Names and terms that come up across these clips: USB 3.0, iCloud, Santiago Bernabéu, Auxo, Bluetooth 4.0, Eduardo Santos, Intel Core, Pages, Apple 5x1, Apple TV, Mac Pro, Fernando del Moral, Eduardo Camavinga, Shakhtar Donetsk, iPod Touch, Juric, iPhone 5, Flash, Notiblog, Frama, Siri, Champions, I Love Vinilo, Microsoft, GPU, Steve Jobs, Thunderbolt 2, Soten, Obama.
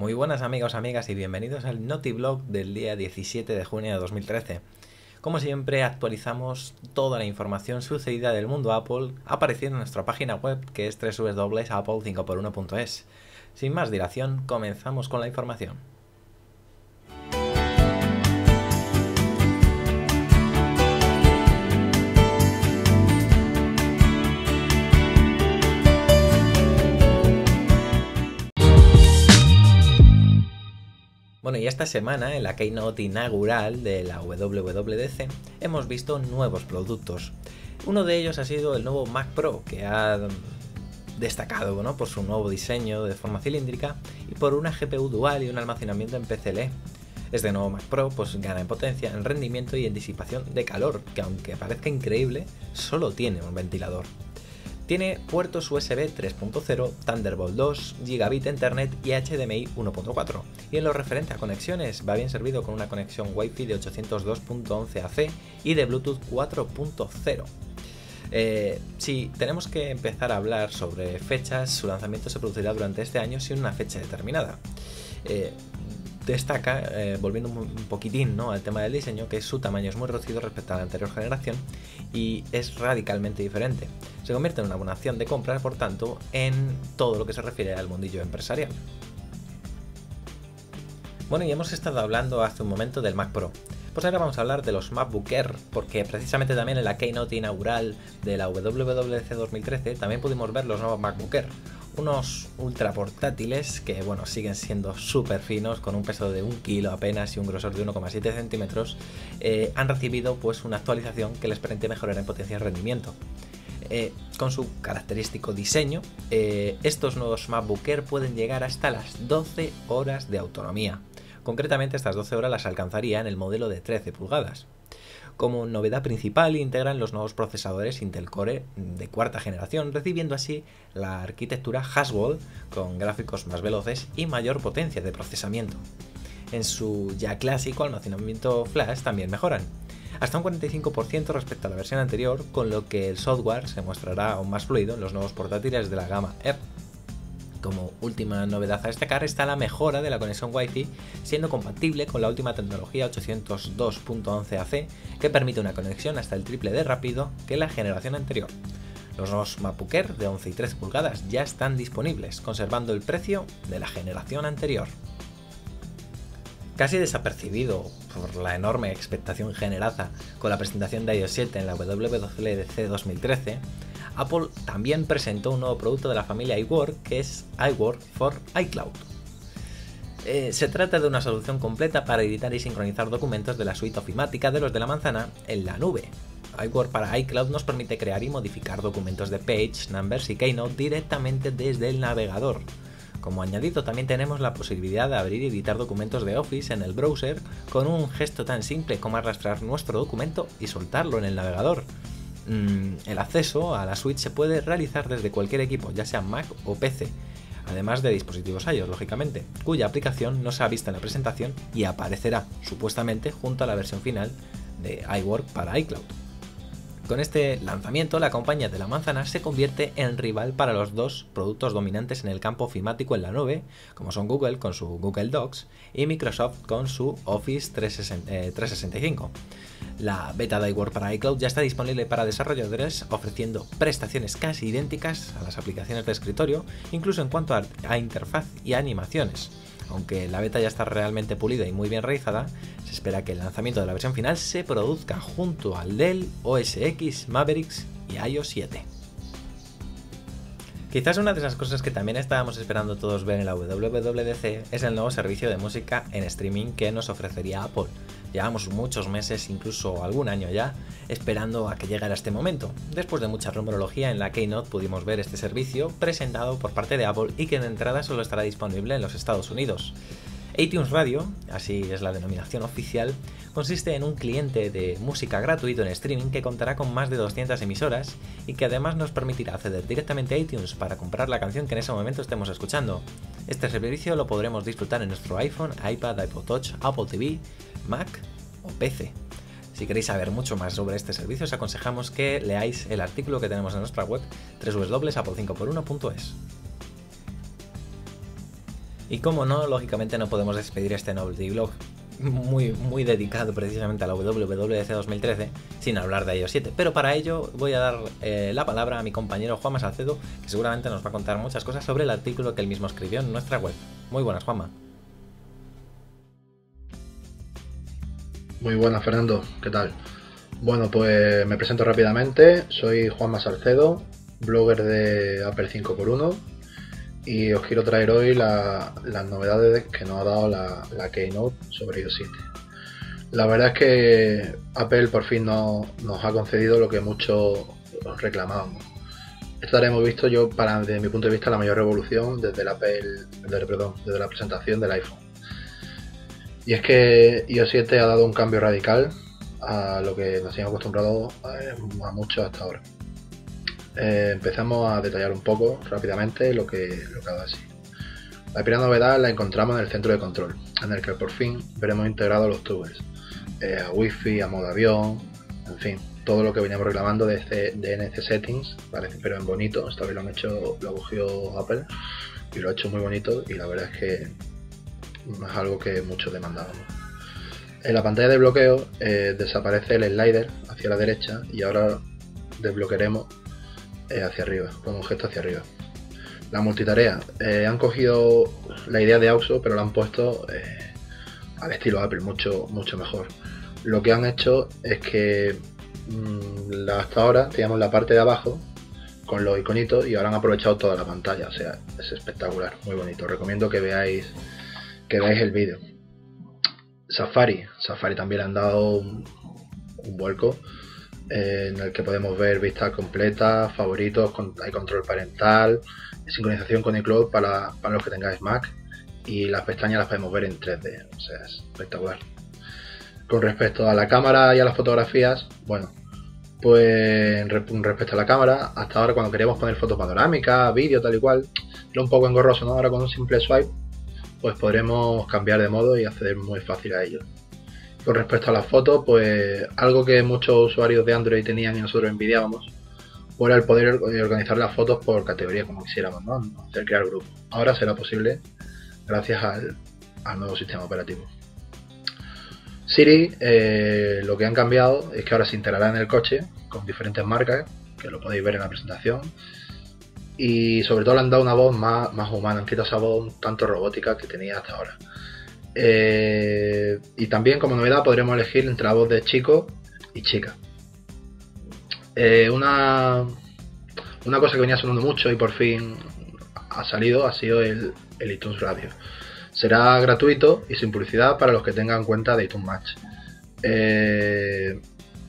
Muy buenas amigos, amigas y bienvenidos al Notiblog del día 17 de junio de 2013. Como siempre actualizamos toda la información sucedida del mundo Apple apareciendo en nuestra página web que es www.apple5x1.es. Sin más dilación, comenzamos con la información. Bueno, y esta semana en la Keynote inaugural de la WWDC hemos visto nuevos productos. Uno de ellos ha sido el nuevo Mac Pro, que ha destacado, ¿no?, por su nuevo diseño de forma cilíndrica y por una GPU dual y un almacenamiento en PCIe. Este nuevo Mac Pro pues gana en potencia, en rendimiento y en disipación de calor, que aunque parezca increíble, solo tiene un ventilador. Tiene puertos USB 3.0, Thunderbolt 2, Gigabit Internet y HDMI 1.4. Y en lo referente a conexiones, va bien servido con una conexión Wi-Fi de 802.11ac y de Bluetooth 4.0. Si tenemos que empezar a hablar sobre fechas, su lanzamiento se producirá durante este año sin una fecha determinada. Destaca, volviendo un poquitín, ¿no?, al tema del diseño, que su tamaño es muy reducido respecto a la anterior generación y es radicalmente diferente. Se convierte en una buena acción de compra, por tanto, en todo lo que se refiere al mundillo empresarial. Bueno, y hemos estado hablando hace un momento del Mac Pro. Pues ahora vamos a hablar de los MacBook Air, porque precisamente también en la Keynote inaugural de la WWDC 2013 también pudimos ver los nuevos MacBook Air. Unos ultra portátiles que, bueno, siguen siendo súper finos, con un peso de 1 kilo apenas y un grosor de 1,7 centímetros, han recibido pues una actualización que les permite mejorar en potencia y rendimiento. Con su característico diseño, estos nuevos MacBook Air pueden llegar hasta las 12 horas de autonomía. Concretamente, estas 12 horas las alcanzaría en el modelo de 13 pulgadas. Como novedad principal, integran los nuevos procesadores Intel Core de cuarta generación, recibiendo así la arquitectura Haswell con gráficos más veloces y mayor potencia de procesamiento. En su ya clásico almacenamiento Flash también mejoran, hasta un 45% respecto a la versión anterior, con lo que el software se mostrará aún más fluido en los nuevos portátiles de la gama Air. Como última novedad a destacar está la mejora de la conexión Wi-Fi, siendo compatible con la última tecnología 802.11ac, que permite una conexión hasta el triple de rápido que la generación anterior. Los nuevos MacBook Air de 11 y 13 pulgadas ya están disponibles, conservando el precio de la generación anterior. Casi desapercibido por la enorme expectación generada con la presentación de iOS 7 en la WWDC 2013, Apple también presentó un nuevo producto de la familia iWork, que es iWork for iCloud. Se trata de una solución completa para editar y sincronizar documentos de la suite ofimática de los de la manzana en la nube. iWork para iCloud nos permite crear y modificar documentos de Pages, Numbers y Keynote directamente desde el navegador. Como añadido, también tenemos la posibilidad de abrir y editar documentos de Office en el browser con un gesto tan simple como arrastrar nuestro documento y soltarlo en el navegador. El acceso a la suite se puede realizar desde cualquier equipo, ya sea Mac o PC, además de dispositivos iOS, lógicamente, cuya aplicación no se ha visto en la presentación y aparecerá, supuestamente, junto a la versión final de iWork para iCloud. Con este lanzamiento, la compañía de la manzana se convierte en rival para los dos productos dominantes en el campo ofimático en la nube, como son Google con su Google Docs y Microsoft con su Office 365. La beta de iWork para iCloud ya está disponible para desarrolladores, ofreciendo prestaciones casi idénticas a las aplicaciones de escritorio, incluso en cuanto a interfaz y animaciones. Aunque la beta ya está realmente pulida y muy bien realizada, se espera que el lanzamiento de la versión final se produzca junto al del OS X, Mavericks y iOS 7. Quizás una de esas cosas que también estábamos esperando todos ver en la WWDC es el nuevo servicio de música en streaming que nos ofrecería Apple. Llevamos muchos meses, incluso algún año ya, esperando a que llegara este momento. Después de mucha rumorología en la Keynote pudimos ver este servicio presentado por parte de Apple y que de entrada solo estará disponible en los Estados Unidos. iTunes Radio, así es la denominación oficial, consiste en un cliente de música gratuito en streaming que contará con más de 200 emisoras y que además nos permitirá acceder directamente a iTunes para comprar la canción que en ese momento estemos escuchando. Este servicio lo podremos disfrutar en nuestro iPhone, iPad, iPod Touch, Apple TV, Mac o PC. Si queréis saber mucho más sobre este servicio, os aconsejamos que leáis el artículo que tenemos en nuestra web www.apple5x1.es. Y como no, lógicamente no podemos despedir este Notiblog muy dedicado precisamente a la WWDC 2013 sin hablar de iOS 7, pero para ello voy a dar la palabra a mi compañero Juanma Salcedo, que seguramente nos va a contar muchas cosas sobre el artículo que él mismo escribió en nuestra web. Muy buenas, Juanma. Muy buenas, Fernando, ¿qué tal? Bueno, pues me presento rápidamente, soy Juanma Salcedo, blogger de Apple 5x1, y os quiero traer hoy las novedades que nos ha dado la Keynote sobre iOS 7. La verdad es que Apple por fin nos ha concedido lo que muchos reclamábamos. Esta la hemos visto yo, desde mi punto de vista, la mayor revolución desde la presentación del iPhone. Y es que iOS 7 ha dado un cambio radical a lo que nos habíamos acostumbrado a muchos hasta ahora. Empezamos a detallar un poco rápidamente lo que ha dado así. La primera novedad la encontramos en el centro de control, en el que por fin veremos integrado los tubers, a Wi-Fi, a modo avión, en fin, todo lo que veníamos reclamando de NC Settings, parece, pero en bonito. Esta vez lo cogió Apple y lo ha hecho muy bonito, y la verdad es que es algo que muchos demandábamos. En la pantalla de bloqueo desaparece el slider hacia la derecha y ahora desbloquearemos hacia arriba, con un gesto hacia arriba. La multitarea, han cogido la idea de Auxo pero la han puesto al estilo Apple, mucho mejor. Lo que han hecho es que hasta ahora teníamos la parte de abajo con los iconitos y ahora han aprovechado toda la pantalla, o sea, es espectacular, muy bonito. Os recomiendo que veáis el vídeo. Safari también le han dado un vuelco, en el que podemos ver vista completa, favoritos, hay control parental, sincronización con iCloud para los que tengáis Mac, y las pestañas las podemos ver en 3D, o sea, es espectacular. Con respecto a la cámara y a las fotografías, bueno, pues respecto a la cámara, hasta ahora cuando queríamos poner fotos panorámicas, vídeo, tal y cual, era un poco engorroso, ¿no? Ahora con un simple swipe pues podremos cambiar de modo y acceder muy fácil a ello. Con respecto a las fotos, pues algo que muchos usuarios de Android tenían y nosotros envidiábamos, era el poder organizar las fotos por categoría como quisiéramos, ¿no? Hacer crear grupos. Ahora será posible gracias al nuevo sistema operativo. Siri, lo que han cambiado es que ahora se integrará en el coche con diferentes marcas, que lo podéis ver en la presentación. Y sobre todo le han dado una voz más humana, han quitado esa voz un tanto robótica que tenía hasta ahora. Y también como novedad podremos elegir entre la voz de chico y chica. Una cosa que venía sonando mucho y por fin ha salido ha sido el iTunes Radio. Será gratuito y sin publicidad para los que tengan cuenta de iTunes Match.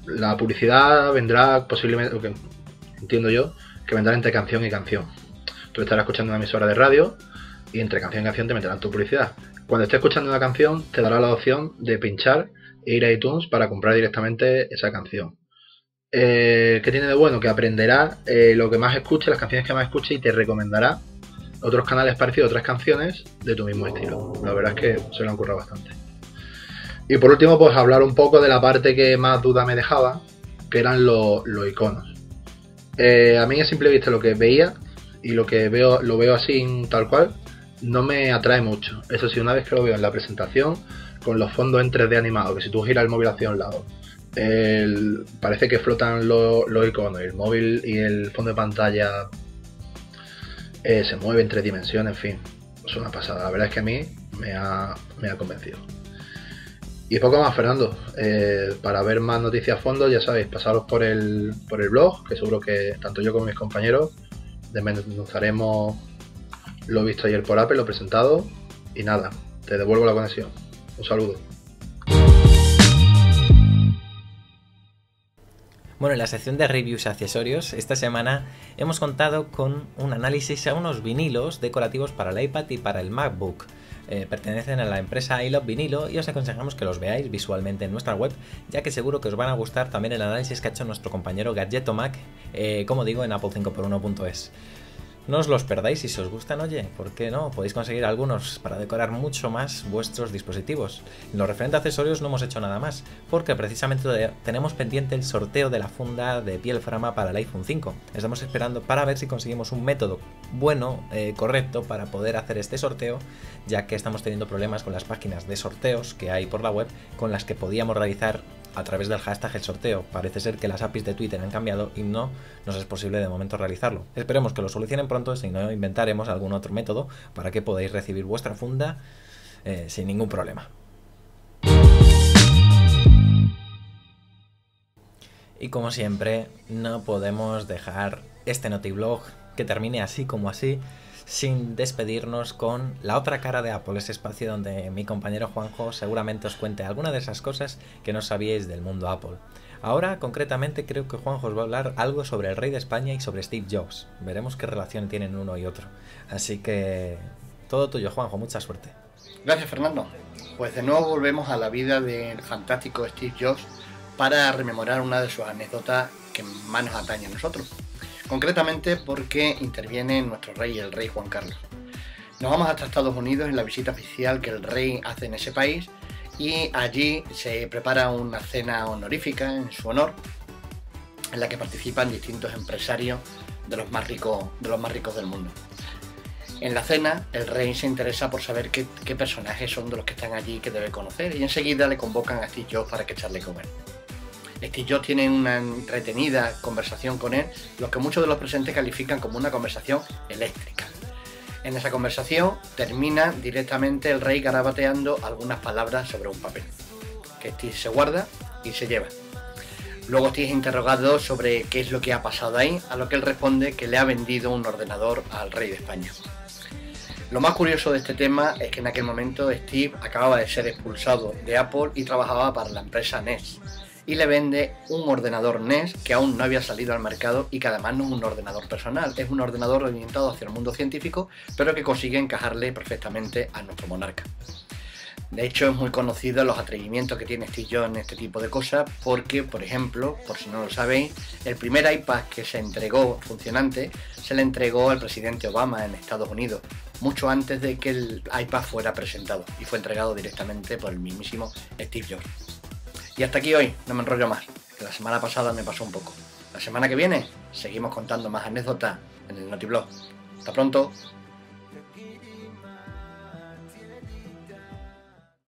La publicidad vendrá posiblemente, lo que entiendo yo, que vendrán entre canción y canción. Tú estarás escuchando una emisora de radio y entre canción y canción te meterán tu publicidad. Cuando estés escuchando una canción te dará la opción de pinchar e ir a iTunes para comprar directamente esa canción. ¿Qué tiene de bueno? Que aprenderá lo que más escuche, las canciones que más escuche, y te recomendará otros canales parecidos, otras canciones de tu mismo estilo. La verdad es que se lo han currado bastante. Y por último, pues hablar un poco de la parte que más duda me dejaba, que eran los iconos. A mí a simple vista lo que veía y lo veo así tal cual no me atrae mucho. Eso sí, una vez que lo veo en la presentación con los fondos en 3D animados, que si tú giras el móvil hacia un lado parece que flotan los iconos, el móvil y el fondo de pantalla se mueve en 3 dimensiones, en fin, es una pasada. La verdad es que a mí me ha convencido. Y poco más, Fernando. Para ver más noticias a fondo, ya sabéis, pasaros por el blog, que seguro que tanto yo como mis compañeros desmenuzaremos lo visto ayer por Apple, lo presentado. Y nada, te devuelvo la conexión. Un saludo. Bueno, en la sección de reviews y accesorios, esta semana hemos contado con un análisis a unos vinilos decorativos para el iPad y para el MacBook. Pertenecen a la empresa I Love Vinilo y os aconsejamos que los veáis visualmente en nuestra web, ya que seguro que os van a gustar también el análisis que ha hecho nuestro compañero Gadgetomac, como digo, en Apple5x1.es. No os los perdáis y si os gustan, oye, ¿por qué no? Podéis conseguir algunos para decorar mucho más vuestros dispositivos. En lo referente a accesorios no hemos hecho nada más, porque precisamente tenemos pendiente el sorteo de la funda de piel Frama para el iPhone 5. Estamos esperando para ver si conseguimos un método bueno, correcto, para poder hacer este sorteo, ya que estamos teniendo problemas con las páginas de sorteos que hay por la web con las que podíamos realizar a través del hashtag el sorteo. Parece ser que las APIs de Twitter han cambiado y no nos es posible de momento realizarlo. Esperemos que lo solucionen pronto, si no inventaremos algún otro método para que podáis recibir vuestra funda sin ningún problema. Y como siempre, no podemos dejar este Notiblog que termine así como así sin despedirnos con la otra cara de Apple, ese espacio donde mi compañero Juanjo seguramente os cuente alguna de esas cosas que no sabíais del mundo Apple. Ahora, concretamente, creo que Juanjo os va a hablar algo sobre el rey de España y sobre Steve Jobs. Veremos qué relación tienen uno y otro. Así que todo tuyo, Juanjo. Mucha suerte. Gracias, Fernando. Pues de nuevo volvemos a la vida del fantástico Steve Jobs para rememorar una de sus anécdotas que más nos atañe a nosotros. Concretamente porque interviene nuestro rey, el rey Juan Carlos. Nos vamos hasta Estados Unidos en la visita oficial que el rey hace en ese país y allí se prepara una cena honorífica en su honor en la que participan distintos empresarios de los más ricos del mundo. En la cena el rey se interesa por saber qué personajes son de los que están allí que debe conocer y enseguida le convocan a Steve Jobs para que charle con él. Steve Jobs tiene una entretenida conversación con él, lo que muchos de los presentes califican como una conversación eléctrica. En esa conversación termina directamente el rey garabateando algunas palabras sobre un papel, que Steve se guarda y se lleva. Luego Steve es interrogado sobre qué es lo que ha pasado ahí, a lo que él responde que le ha vendido un ordenador al rey de España. Lo más curioso de este tema es que en aquel momento Steve acababa de ser expulsado de Apple y trabajaba para la empresa NES. Y le vende un ordenador NES que aún no había salido al mercado y que además no es un ordenador personal, es un ordenador orientado hacia el mundo científico, pero que consigue encajarle perfectamente a nuestro monarca. De hecho, es muy conocido los atrevimientos que tiene Steve Jobs en este tipo de cosas, porque, por ejemplo, por si no lo sabéis, el primer iPad que se entregó funcionante se le entregó al presidente Obama en Estados Unidos, mucho antes de que el iPad fuera presentado, y fue entregado directamente por el mismísimo Steve Jobs. Y hasta aquí hoy, no me enrollo más, que la semana pasada me pasó un poco. La semana que viene seguimos contando más anécdotas en el Notiblog. Hasta pronto.